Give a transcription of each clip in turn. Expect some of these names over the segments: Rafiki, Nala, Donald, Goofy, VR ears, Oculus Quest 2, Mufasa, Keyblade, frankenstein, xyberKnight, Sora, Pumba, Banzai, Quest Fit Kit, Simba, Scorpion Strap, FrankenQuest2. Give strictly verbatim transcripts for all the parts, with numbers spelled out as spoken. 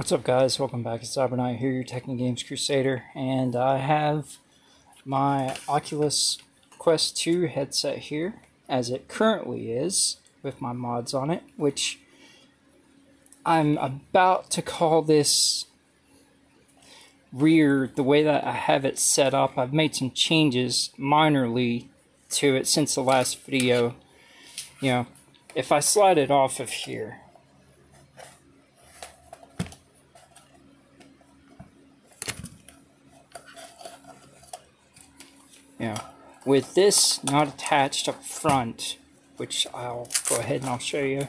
What's up guys, welcome back. It's xyberKnight here, your Tech and Games Crusader, and I have my Oculus Quest two headset here, as it currently is, with my mods on it, which I'm about to call this rear, the way that I have it set up. I've made some changes, minorly, to it since the last video. You know, if I slide it off of here, yeah, with this not attached up front, which I'll go ahead and I'll show you.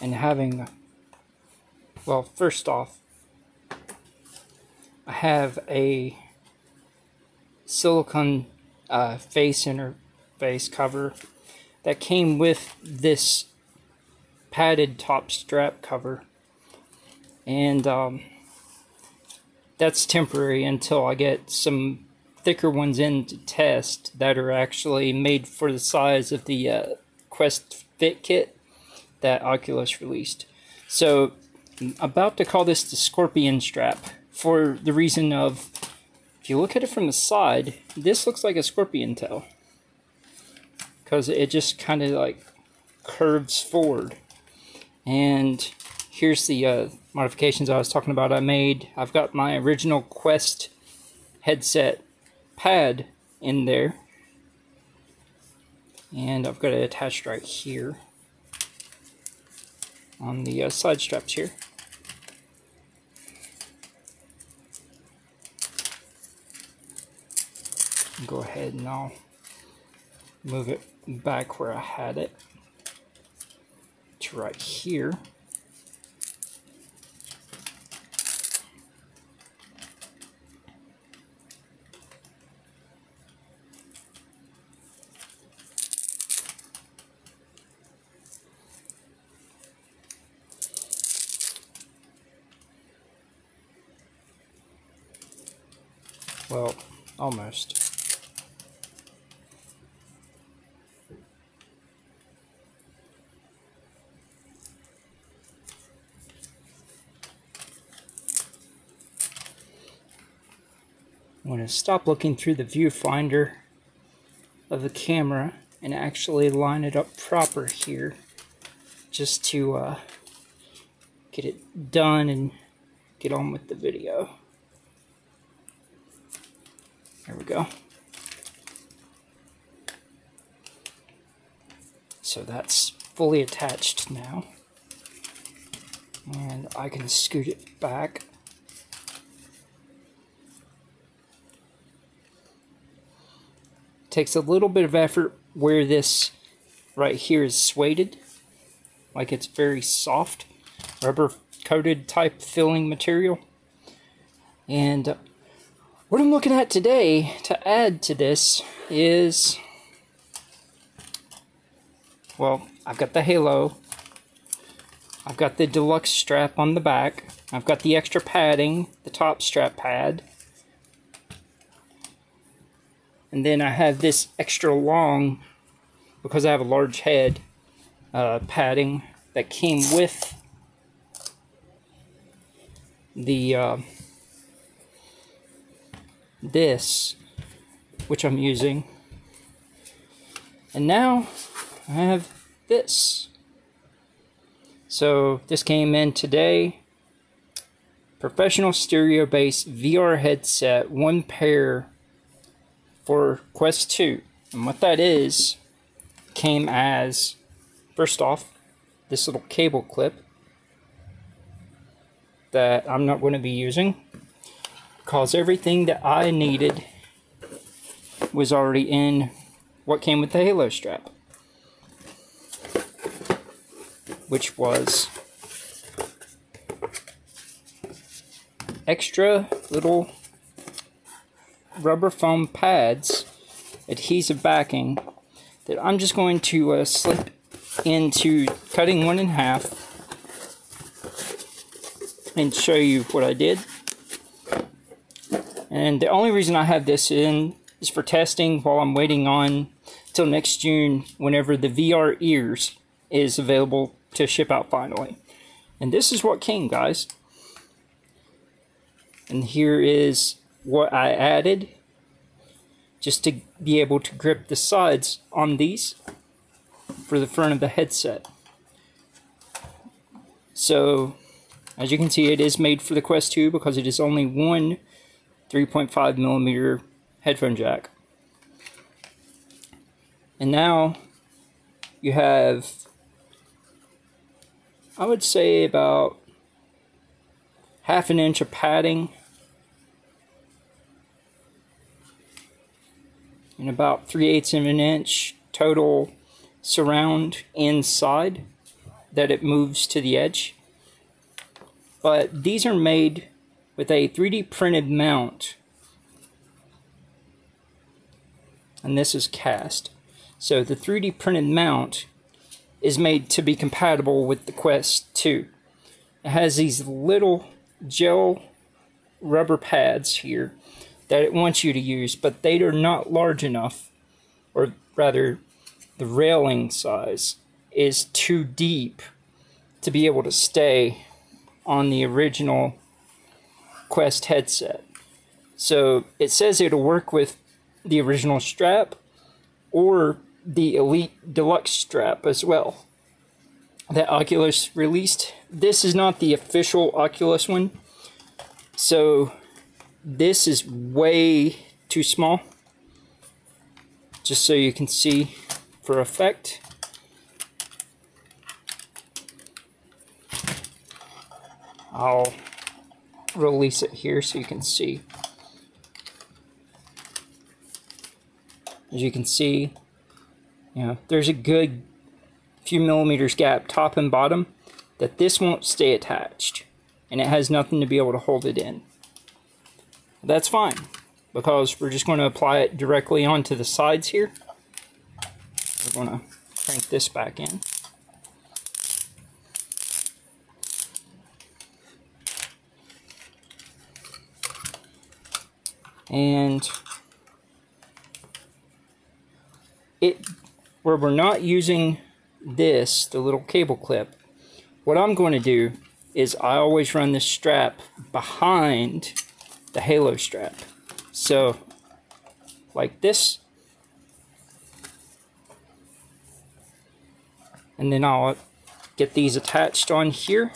And having, well, first off, I have a silicone uh, face interface cover that came with this padded top strap cover. And um, that's temporary until I get some thicker ones in to test that are actually made for the size of the uh, Quest Fit Kit that Oculus released. So I'm about to call this the Scorpion Strap for the reason of, if you look at it from the side, this looks like a scorpion tail, because it just kind of like curves forward. And here's the uh, modifications I was talking about I made. I've got my original Quest headset pad in there, and I've got it attached right here on the uh, side straps here. Go ahead and I'll move it back where I had it to right here. Well, almost. I'm going to stop looking through the viewfinder of the camera and actually line it up proper here, just to uh, get it done and get on with the video. There we go. So that's fully attached now. And I can scoot it back. Takes a little bit of effort where this right here is suede. Like, it's very soft, rubber coated type filling material. And what I'm looking at today to add to this is, well, I've got the halo, I've got the deluxe strap on the back, I've got the extra padding, the top strap pad, and then I have this extra long, because I have a large head, uh, padding that came with the uh, this, which I'm using. And now I have this. So this came in today. Professional stereo based V R headset, one pair for Quest two. And what that is, came as, first off, this little cable clip that I'm not going to be using, because everything that I needed was already in what came with the halo strap, which was extra little rubber foam pads, adhesive backing, that I'm just going to uh, slip into, cutting one in half, and show you what I did. And the only reason I have this in is for testing while I'm waiting on till next June, whenever the V R ears is available to ship out finally. And this is what came, guys. And here is what I added just to be able to grip the sides on these for the front of the headset. So, as you can see, it is made for the Quest two because it is only one three point five millimeter headphone jack. And now you have, I would say, about half an inch of padding and about three eighths of an inch total surround inside that it moves to the edge. But these are made with a three D printed mount, and this is cast. So the three D printed mount is made to be compatible with the Quest two. It has these little gel rubber pads here that it wants you to use, but they are not large enough, or rather the railing size is too deep to be able to stay on the original Quest headset. So it says it'll work with the original strap or the Elite Deluxe strap as well that Oculus released. This is not the official Oculus one, so this is way too small, just so you can see for effect. I'll release it here so you can see. As you can see, you know, there's a good few millimeters gap top and bottom that this won't stay attached, and it has nothing to be able to hold it in. That's fine, because we're just going to apply it directly onto the sides here. We're going to crank this back in. And it, where we're not using this, the little cable clip, what I'm going to do is I always run this strap behind the halo strap. So, like this. And then I'll get these attached on here.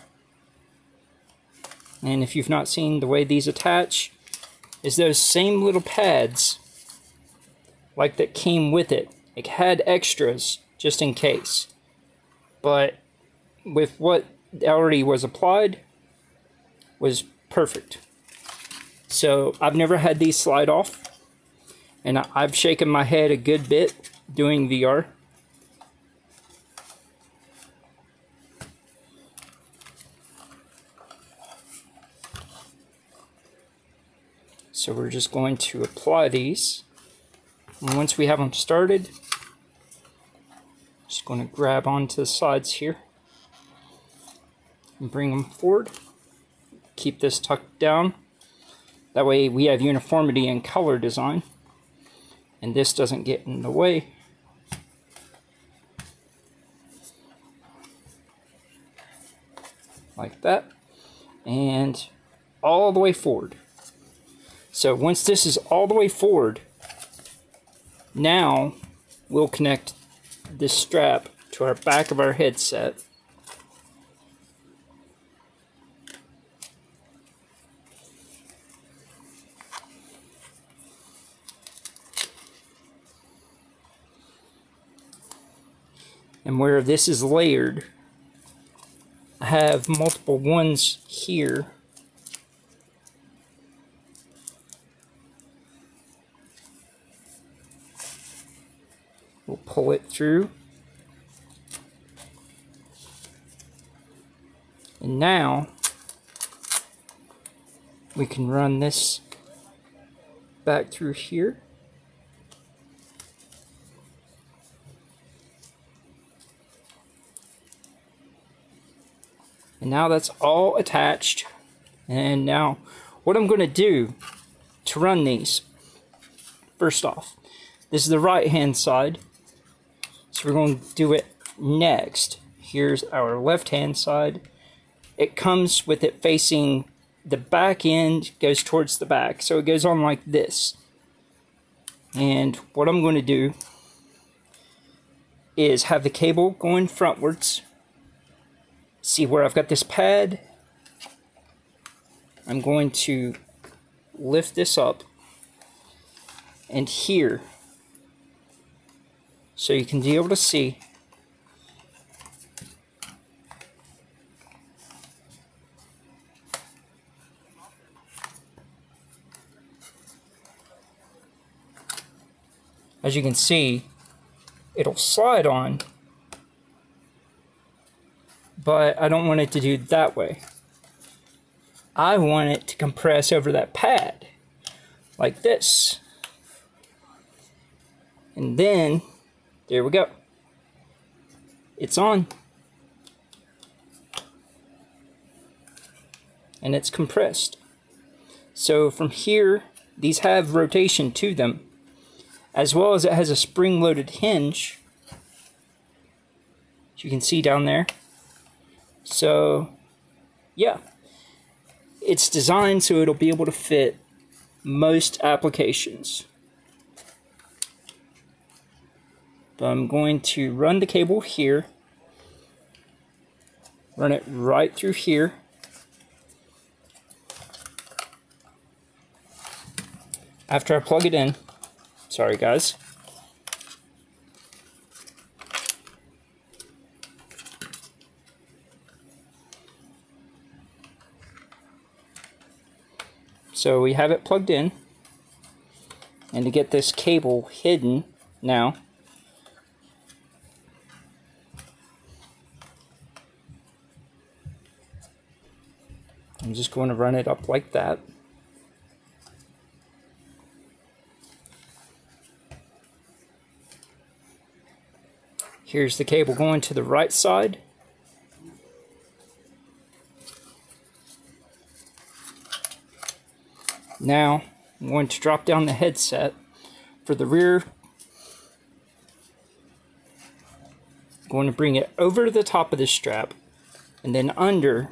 And if you've not seen the way these attach, is those same little pads like that came with it. It had extras just in case, but with what already was applied was perfect. So I've never had these slide off, and I've shaken my head a good bit doing V R. So we're just going to apply these, and once we have them started, just going to grab onto the sides here and bring them forward. Keep this tucked down, that way we have uniformity in color design and this doesn't get in the way. Like that, and all the way forward. So once this is all the way forward, now we'll connect this strap to our back of our headset. And where this is layered, I have multiple ones here. We'll pull it through. And now we can run this back through here. And now that's all attached. And now what I'm going to do to run these, first off, this is the right hand side. So we're going to do it next. Here's our left-hand side. It comes with it facing the back end, goes towards the back. So it goes on like this. And what I'm going to do is have the cable going frontwards. See where I've got this pad? I'm going to lift this up. And here, so you can be able to see, as you can see, it'll slide on, but I don't want it to do that way. I want it to compress over that pad like this, and then there we go, it's on and it's compressed. So from here, these have rotation to them, as well as it has a spring-loaded hinge, as you can see down there. So yeah, it's designed so it'll be able to fit most applications. But I'm going to run the cable here, run it right through here, after I plug it in. Sorry guys. So we have it plugged in, and to get this cable hidden now, I'm just going to run it up like that. Here's the cable going to the right side. Now I'm going to drop down the headset for the rear. I'm going to bring it over to the top of the strap and then under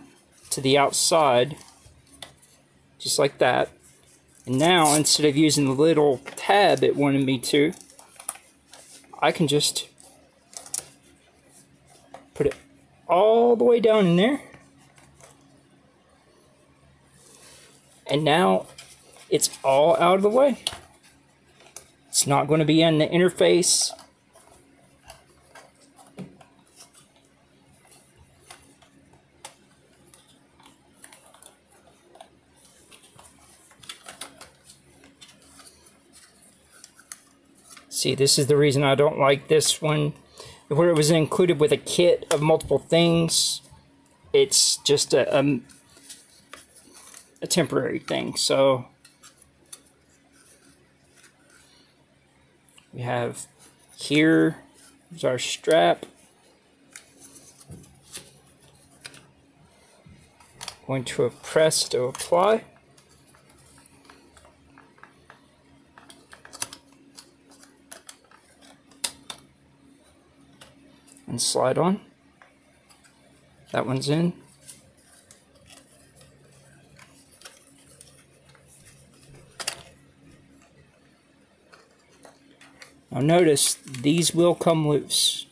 to the outside, just like that. And now, instead of using the little tab it wanted me to, I can just put it all the way down in there. And now it's all out of the way. It's not going to be in the interface. See, this is the reason I don't like this one, where it was included with a kit of multiple things. It's just a, a, a temporary thing. So we have here is our strap. Going to press to apply. And slide on. That one's in. Now notice these will come loose.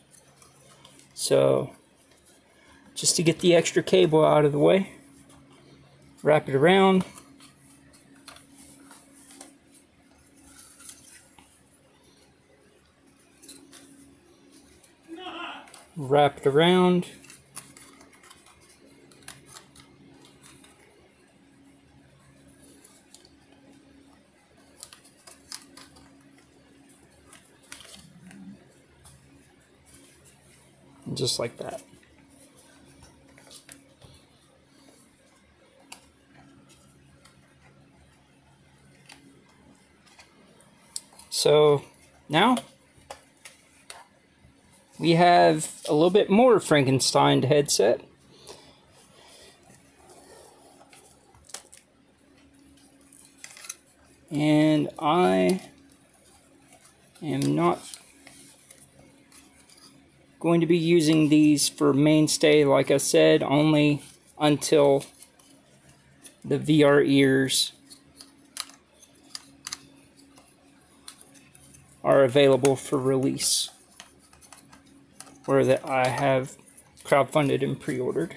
So just to get the extra cable out of the way, wrap it around. Wrap it around. And just like that. So now we have a little bit more Frankenstein headset. And I am not going to be using these for mainstay, like I said, only until the V R ears are available for release, or that I have crowdfunded and pre-ordered.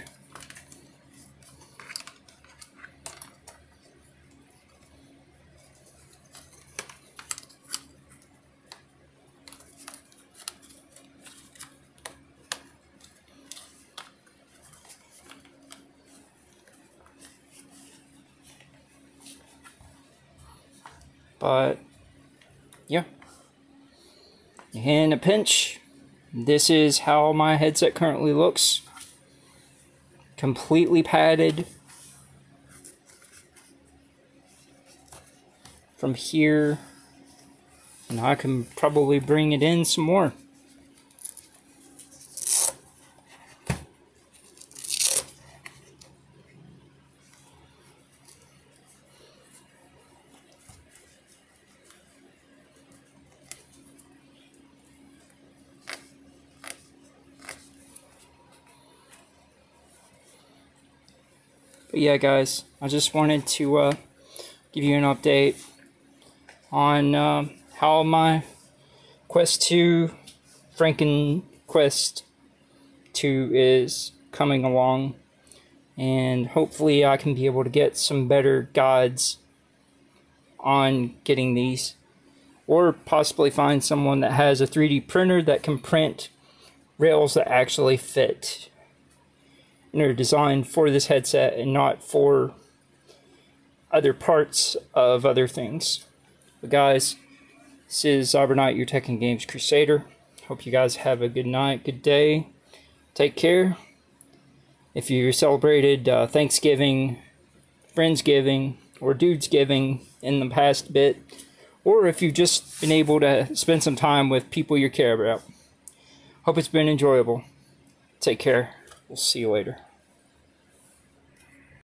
But yeah, in a pinch, this is how my headset currently looks. Completely padded from here, and I can probably bring it in some more. But yeah, guys, I just wanted to uh, give you an update on uh, how my Quest two, FrankenQuest two is coming along, and hopefully I can be able to get some better guides on getting these, or possibly find someone that has a three D printer that can print rails that actually fit and are designed for this headset and not for other parts of other things. But guys, this is xyberKnight, your Tech and Games Crusader. Hope you guys have a good night, good day. Take care. If you celebrated uh, Thanksgiving, Friendsgiving, or Dudesgiving in the past bit, or if you've just been able to spend some time with people you care about, hope it's been enjoyable. Take care. We'll see you later.